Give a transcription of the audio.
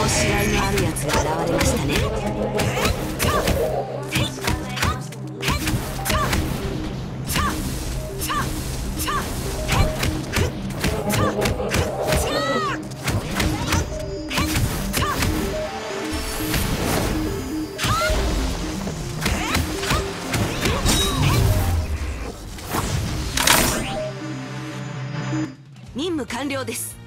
倒しがいのあるやつが現れましたね。任務完了です。